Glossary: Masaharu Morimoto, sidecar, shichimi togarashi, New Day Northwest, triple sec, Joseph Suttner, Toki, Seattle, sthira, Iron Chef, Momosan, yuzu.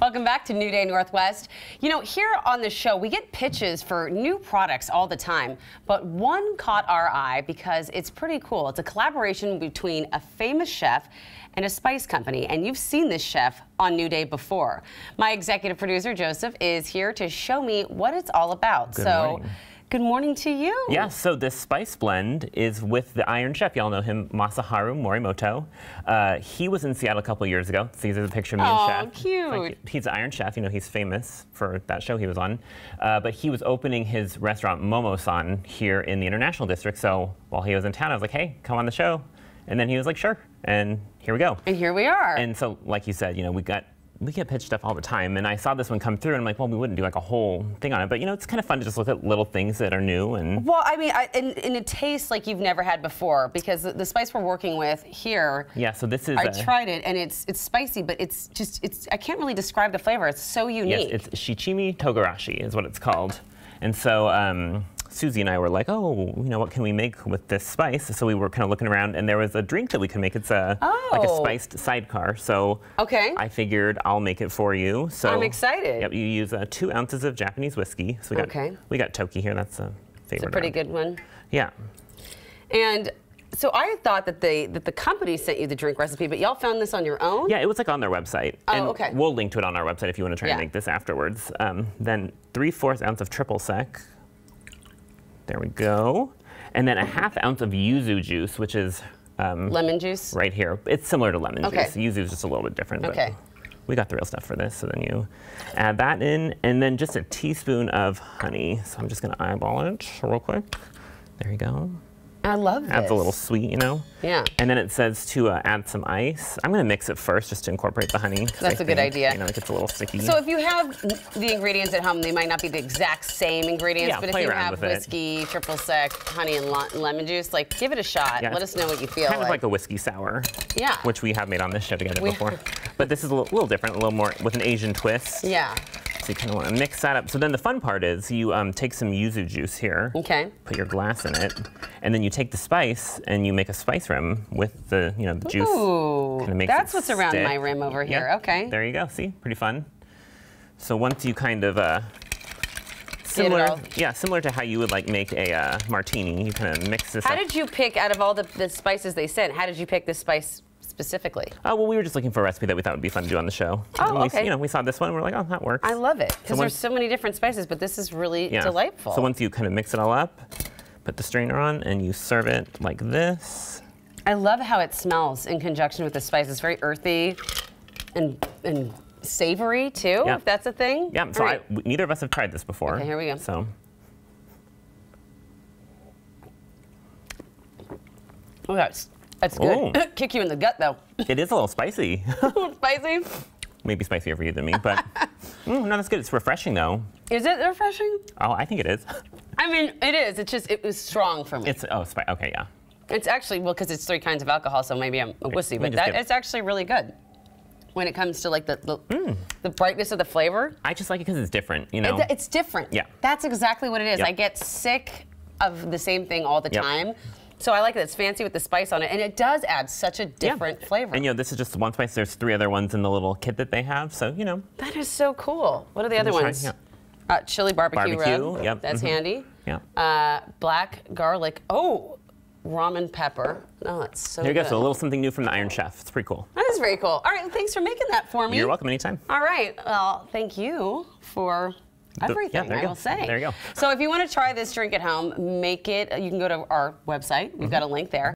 Welcome back to New Day Northwest. You know, here on the show, we get pitches for new products all the time, but one caught our eye because it's pretty cool. It's a collaboration between a famous chef and a spice company, and you've seen this chef on New Day before. My executive producer, Joseph, is here to show me what it's all about. Good morning. Good morning to you. Yeah, so this spice blend is with the Iron Chef. Y'all know him, Masaharu Morimoto. He was in Seattle a couple years ago. So he's a picture of me and Chef. Oh, cute. He's the Iron Chef. You know, he's famous for that show he was on. But he was opening his restaurant, Momosan, here in the International District. So while he was in town, I was like, hey, come on the show. And then he was like, sure. And here we go. And here we are. And so, like you said, you know, we get pitched stuff all the time, and I saw this one come through, and I'm like, well, we wouldn't do like a whole thing on it, but you know, it's kind of fun to just look at little things that are new and. Well, I mean, in a taste like you've never had before, because the spice we're working with here. Yeah, so this is. I tried it, and it's spicy, but it's just I can't really describe the flavor. It's so unique. Yes, it's shichimi togarashi is what it's called, and so. Susie and I were like, oh, you know, what can we make with this spice? So we were kind of looking around, and there was a drink that we could make. It's a like a spiced sidecar. So I figured I'll make it for you. So I'm excited. Yep, you use 2 ounces of Japanese whiskey. So we got Toki here. That's a favorite. It's a pretty good one. Yeah. And. So I thought that the company sent you the drink recipe, but y'all found this on your own? Yeah, it was like on their website. Oh, and we'll link to it on our website if you want to try and make this afterwards. Then 3/4 ounce of triple sec. There we go. And then a 1/2 ounce of yuzu juice, which is lemon juice. Right here. It's similar to lemon juice. Yuzu is just a little bit different. Okay. But we got the real stuff for this, so then you add that in. And then just a teaspoon of honey. So I'm just going to eyeball it real quick. There you go. I love this. Adds a little sweet, you know? Yeah. And then it says to add some ice. I'm going to mix it first just to incorporate the honey. That's a good idea. You know, it gets a little sticky. So if you have the ingredients at home, they might not be the exact same ingredients, but if you have whiskey, triple sec, honey, and lemon juice, like, give it a shot. Yeah, let us know what you feel like. Kind of like a whiskey sour. Yeah. Which we have made on this show together before. But this is a little different, a little more with an Asian twist. Yeah. So you kind of want to mix that up. So then the fun part is you take some yuzu juice here, put your glass in it, and then you take the spice and you make a spice rim with the the juice. Ooh, kind of makes that's what's stick. Around my rim over here. Yep. Okay. There you go. See, pretty fun. So once you kind of similar to how you would like make a martini, you kind of mix this. How did you pick out of all the spices they sent? How did you pick this spice? Specifically? Oh, well, we were just looking for a recipe that we thought would be fun to do on the show. Oh, okay. You know, we saw this one, we're like, oh, that works. I love it, because there's so many different spices, but this is really delightful. So once you kind of mix it all up, put the strainer on, and you serve it like this. I love how it smells in conjunction with the spice. It's very earthy and savory, too, if that's a thing. Yeah, so neither of us have tried this before. Okay, here we go. So. Oh, that's good. Kick you in the gut, though. It is a little spicy. Spicy? Maybe spicier for you than me, but no, that's good. It's refreshing, though. Is it refreshing? Oh, I think it is. I mean, it is. It's just, it was strong for me. It's, okay, yeah. It's actually, well, because it's 3 kinds of alcohol, so maybe I'm a wussy, but it's actually really good. When it comes to like the brightness of the flavor. I just like it because it's different, you know? It's different. Yeah. That's exactly what it is. Yep. I get sick of the same thing all the time. So I like that it's fancy with the spice on it, and it does add such a different flavor. And you know, this is just one spice. There's 3 other ones in the little kit that they have, so you know. That is so cool. What are the other ones? Chili barbecue rub. Yep. That's handy. Yeah. Black garlic. Oh, ramen pepper. Oh, that's so good. There you go. So a little something new from the Iron Chef. It's pretty cool. That is very cool. All right, thanks for making that for me. You're welcome. Anytime. All right. Well, thank you for. Everything, yeah, I will say. There you go. So if you want to try this drink at home, make it. You can go to our website. We've got a link there.